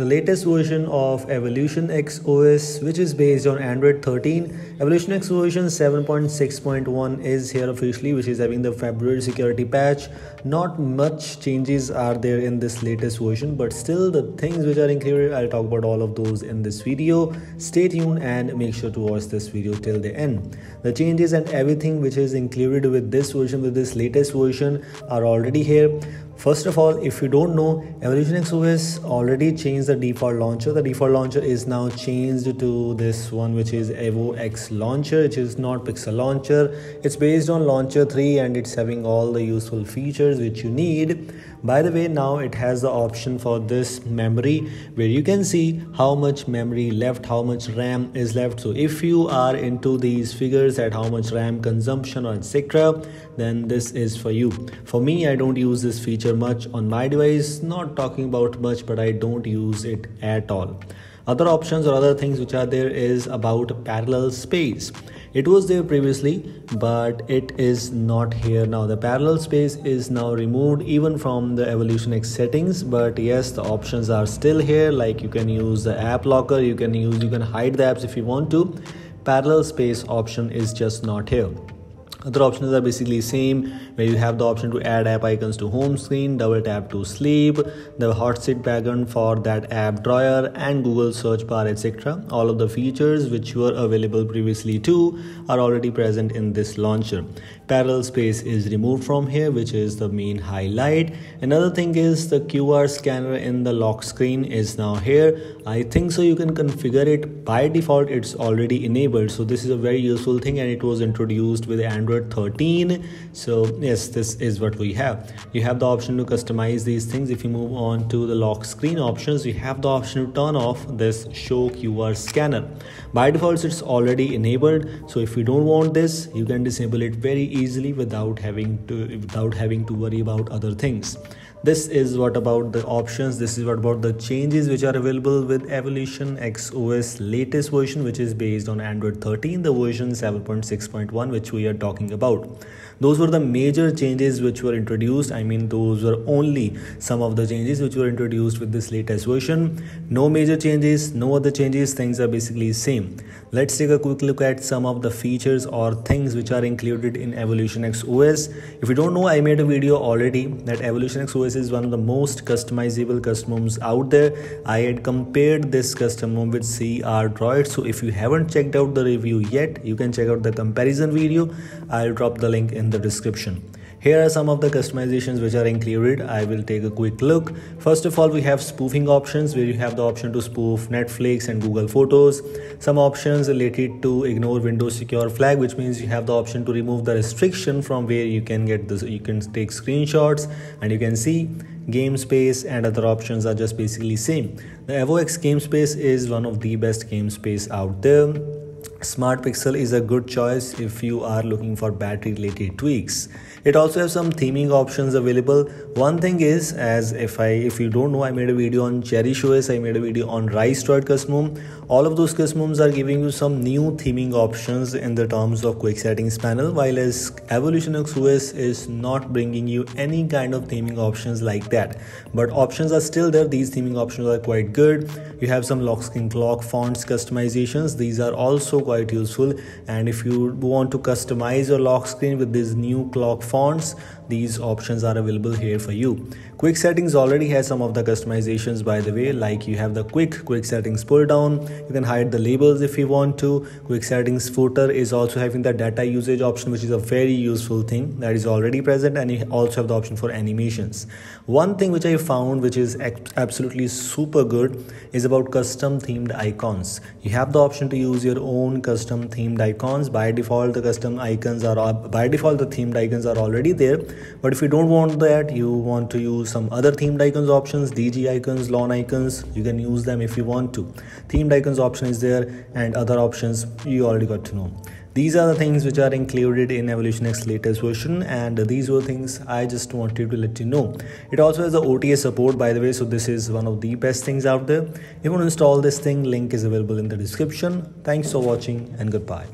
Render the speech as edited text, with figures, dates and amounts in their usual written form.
the latest version of Evolution X OS, which is based on Android 13. Evolution X version 7.6.1 is here officially, which is having the February security patch. Not much changes are there in this latest version, but still the things which are included, I'll talk about all of those in this video. Stay tuned and make sure to watch this video till the end. The changes and everything which is included with this version, with this latest version, are already here. First of all, if you don't know, Evolution X OS already changed the default launcher. The default launcher is now changed to this one, which is Evo X Launcher, which is not Pixel Launcher. It's based on launcher 3 and it's having all the useful features which you need. By the way, now it has the option for this memory where you can see how much memory left, how much RAM is left. So if you are into these figures at how much RAM consumption or etc., then this is for you. For me, I don't use this feature much on my device, not talking about much, but I don't use it at all. Other options or other things which are there is about parallel space. It was there previously, but it is not here now. The parallel space is now removed even from the Evolution X settings, but yes, the options are still here. Like you can use the app locker, you can hide the apps if you want to. Parallel space option is just not here. Other options are basically same, where you have the option to add app icons to home screen, double tap to sleep, the hot seat background for that app drawer, and Google search bar, etc. All of the features which were available previously too are already present in this launcher. Parallel space is removed from here, which is the main highlight. Another thing is the QR scanner in the lock screen is now here. I think so you can configure it. By default, it's already enabled. So this is a very useful thing and it was introduced with Android 13. So yes, this is what we have. You have the option to customize these things. If you move on to the lock screen options, you have the option to turn off this show QR scanner. By default, it's already enabled, so if you don't want this, you can disable it very easily without having to worry about other things. This is what about the options. This is what about the changes which are available with Evolution X OS latest version, which is based on Android 13, the version 7.6.1 which we are talking about. Those were the major changes which were introduced. I mean, those were only some of the changes which were introduced with this latest version. No major changes, no other changes. Things are basically same. Let's take a quick look at some of the features or things which are included in Evolution X OS. If you don't know, I made a video already that Evolution X OS is one of the most customizable customs out there. I had compared this custom home with CR Droid. So if you haven't checked out the review yet, you can check out the comparison video. I'll drop the link in the description. Here are some of the customizations which are included. I will take a quick look. First of all, we have spoofing options where you have the option to spoof Netflix and Google Photos. Some options related to ignore Windows secure flag, which means you have the option to remove the restriction from where you can get this. You can take screenshots and you can see game space, and other options are just basically same. The EvoX game space is one of the best game space out there. SmartPixel is a good choice if you are looking for battery related tweaks. It also has some theming options available. One thing is, as if you don't know, I made a video on Cherish OS, I made a video on RiceDroid custom. All of those customs are giving you some new theming options in the terms of quick settings panel, while as Evolution X OS is not bringing you any kind of theming options like that. But options are still there. These theming options are quite good. You have some lock screen clock fonts customizations. These are also quite useful, and if you want to customize your lock screen with these new clock fonts, these options are available here for you. Quick settings already has some of the customizations, by the way, like you have the quick settings pull down. You can hide the labels if you want to. Quick settings footer is also having the data usage option, which is a very useful thing that is already present, and you also have the option for animations. One thing which I found which is absolutely super good is about custom themed icons. You have the option to use your own custom themed icons. By default, the custom icons are already there, but if you don't want that, you want to use some other themed icons options, DG icons, lawn icons, you can use them if you want to. Themed icons option is there, and other options you already got to know. These are the things which are included in Evolution X latest version, and these were things I just wanted to let you know. It also has the OTA support, by the way, so this is one of the best things out there. If you want to install this thing, link is available in the description. Thanks for watching and goodbye.